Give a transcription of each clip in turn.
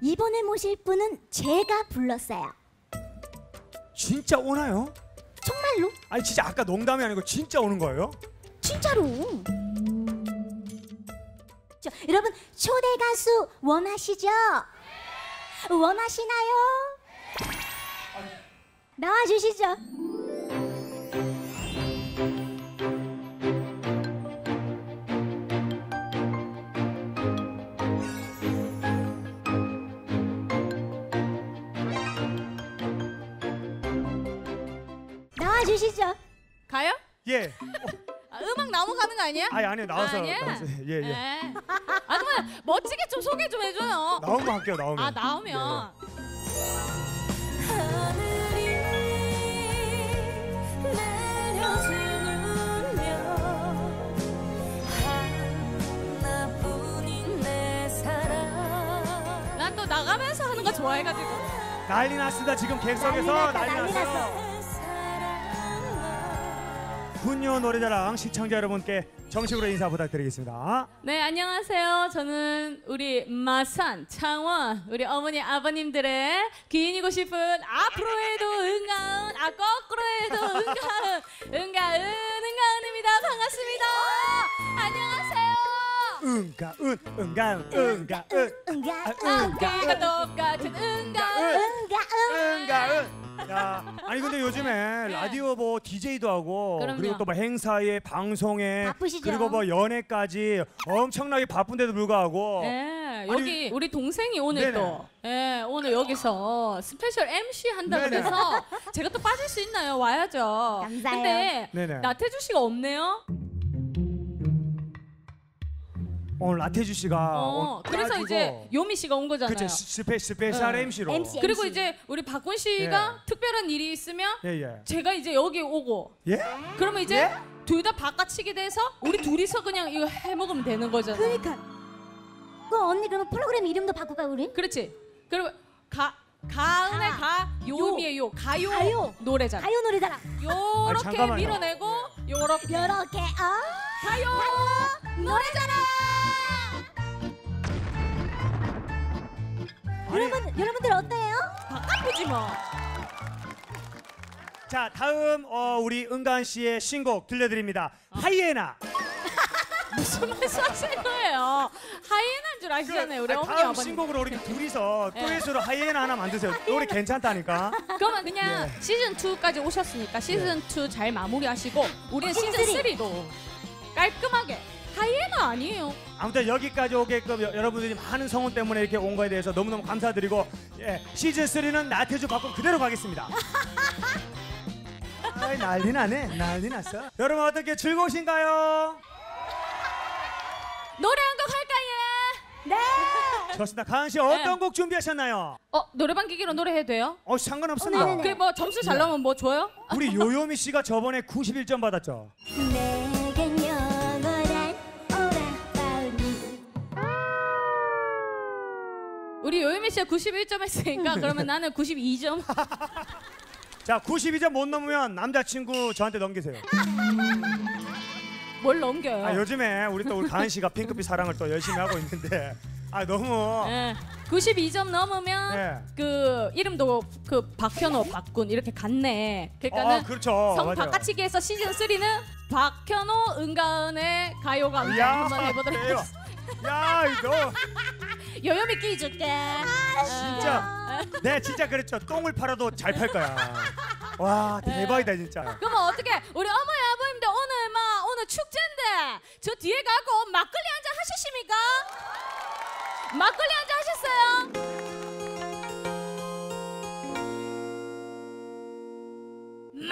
이번에 모실 분은 제가 불렀어요. 진짜 오나요? 정말로? 아니 진짜 아까 농담이 아니고 진짜 오는 거예요? 진짜로. 여러분 초대 가수 원하시죠? 원하시나요? 나와주시죠. 나와주시죠. 가요? 예. 음악 넘어가는 거 아니야? 아니 아니요 나와서. 예예. 예. 아 정말 멋지게 좀 소개 좀 해줘요. 나오면 할게요. 나오면. 아 나오면. 네. 난 또 나가면서 하는 거 좋아해가지고. 난리 났습니다 지금 객석에서. 난리 났어. 태군노 노래자랑 시청자 여러분께 정식으로 인사 부탁드리겠습니다. 네 안녕하세요. 저는 우리 마산, 창원 우리 어머니 아버님들의 귀인이고 싶은 앞으로에도 은가은, 아 거꾸로에도 은가은, 은가은입니다. 반갑습니다. 안녕하세요. 은가은, 은가은, 은가은, 은가은, 귀가 똑같은 은가은, 은가은. 야, 아니 근데 요즘에 라디오 뭐 DJ도 하고 그럼요. 그리고 또 뭐 행사에 방송에 바쁘시죠? 그리고 뭐 연애까지 엄청나게 바쁜데도 불구하고 네, 아니, 여기 우리 동생이 오늘 또 네, 오늘 여기서 스페셜 MC 한다고 해서 제가 또 빠질 수 있나요? 와야죠. 감사해요. 근데 나태주 씨가 없네요. 오늘 나태주 씨가 그래서 빠지고. 이제 요미 씨가 온 거잖아요. 그렇죠. 스페셜 네. MC로. MC. 그리고 이제 우리 박군 씨가 예. 특별한 일이 있으면 예. 제가 이제 여기 오고. 예? 그러면 이제 예? 둘 다 바깥치기 돼서 우리 둘이서 그냥 이거 해먹으면 되는 거잖아요. 그러니까. 언니 그러면 프로그램 이름도 바꿀까 우리? 그렇지. 그리고 가은의 가, 요미의 요, 가요 노래자랑. 가요 노래자랑. 요렇게 아니, 밀어내고 요렇게. 요렇게 가요 노래자랑. 여러분들 어때요? 바깥이지 뭐. 자 다음 우리 은가은 씨의 신곡 들려드립니다. 하이에나. 무슨 말씀하시는 거예요? 하이에나인 줄 아시잖아요. 우리 어머니 다음 아버님. 신곡으로 우리 둘이서 듀엣으로 하이에나 하나 만드세요. 노래 괜찮다니까. 그러면 그냥 네. 시즌 2까지 오셨으니까 시즌 2 잘 마무리하시고 우리는 시즌 3도 깔끔하게. 하이에나 아니에요. 아무튼 여기까지 오게끔 여러분들이 많은 성원 때문에 이렇게 온 거에 대해서 너무너무 감사드리고 예, 시즌 3는 나태주 바꿔 그대로 가겠습니다. 아이, 난리 나네. 난리 났어. 여러분 어떻게 즐거우신가요? 노래 한 곡 할까요? 네. 좋습니다. 가은 씨 어떤 곡 준비하셨나요? 노래방 기기로 노래해도 돼요? 상관없습니다. 그게 뭐 점수 잘 나오면 뭐 줘요? 우리 요요미 씨가 저번에 91점 받았죠. 내겐요. 우리 요유미 씨가 91점 했으니까 그러면 나는 92점. 자 92점 못 넘으면 남자친구 저한테 넘기세요. 뭘 넘겨요? 요즘에 우리 또 우리 가은 씨가 핑크빛 사랑을 또 열심히 하고 있는데 너무. 네, 92점 넘으면 네. 그 이름도 그 박현호 박군 이렇게 갔네. 그러니까는 그렇죠. 성 바깥치기에서 시즌 3는 박현호 은가은의 가요 강좌 한번 해보도록 하겠습니다. 야 이거. 요요미 끼 줄게. 진짜. 네 진짜 그랬죠. 똥을 팔아도 잘 팔 거야. 와 대박이다 진짜. 그럼 어떻게 우리 어머니 아버님들 오늘 막 오늘 축제인데 저 뒤에 가고 막걸리 한 잔 하셨습니까? 막걸리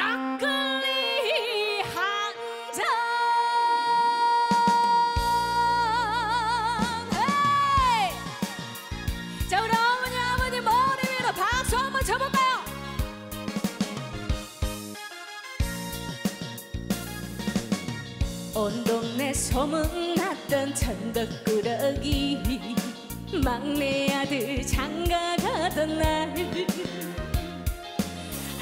한 잔 하셨어요? 막걸리 한 잔. 잡아봐요. 온 동네 소문났던 천덕꾸러기 막내 아들 장가가던 날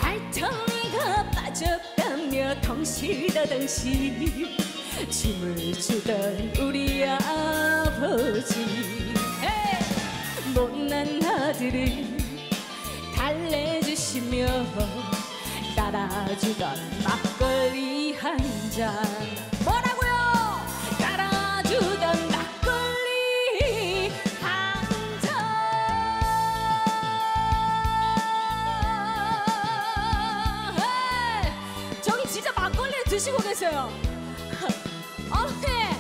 알턴이가 빠졌다며 덩실더덩실 춤을 추던 우리 아버지 못난 나들을 달래주시며 따라주던 막걸리 한 잔. 뭐라고요? 따라주던 막걸리 한 잔. 저기 진짜 막걸리 드시고 계세요. 어때?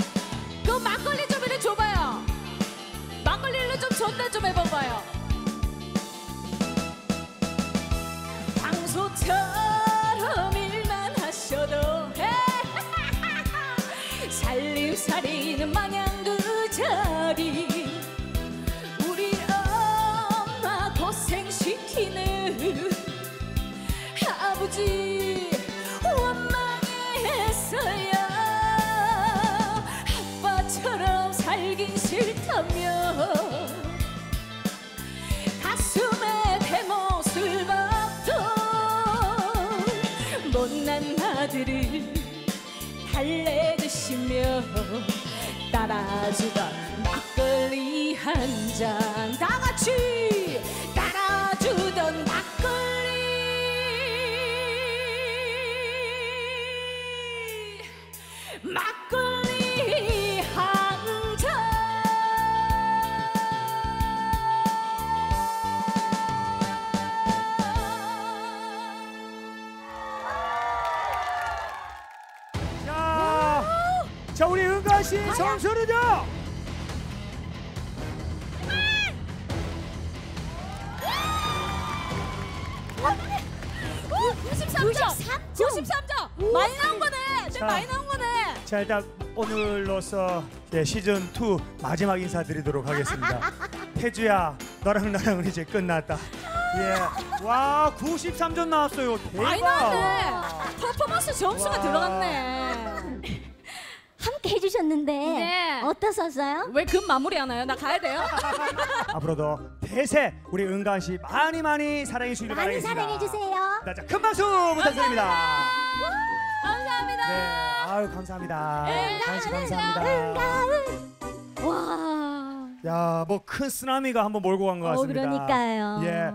그 막걸리 좀 이리 줘봐요. 막걸리로 좀 전달 좀 해봐봐요. 황소처럼 일만 하셔도 살림살이는 마냥 그 자리. 우리 엄마 고생시키는 아버지 원망했어요. 아빠처럼 살긴 싫다며 가슴에 대못을 박던 못난 나들을 달래주시며 따라주던 막걸리 한 잔. 다 같이 따라주던 막걸리 자, 우리 은가은 씨 점수는요? 오, 93점. 많이 나온 거네. 자, 많이 나온 거네. 자, 일단 오늘로서 네, 시즌 2 마지막 인사드리도록 하겠습니다. 태주야, 너랑 나랑은 이제 끝났다. 예, 와, 93점 나왔어요. 대박. 많이 나왔네. 퍼포먼스 점수가 들어갔네. 함께 해주셨는데 네. 어떠셨어요? 왜 급 마무리하나요? 나 가야 돼요? 앞으로도 대세 우리 은가은 씨 많이 많이 사랑해 주시길 바라겠습니다. 많이 사랑해주세요. 자, 큰 박수 부탁드립니다. 감사합니다. 네, 아유 감사합니다. 은가은 씨 감사합니다. 은가은. 와. 야, 뭐 큰 쓰나미가 한번 몰고 간 것 같습니다. 그러니까요. 예.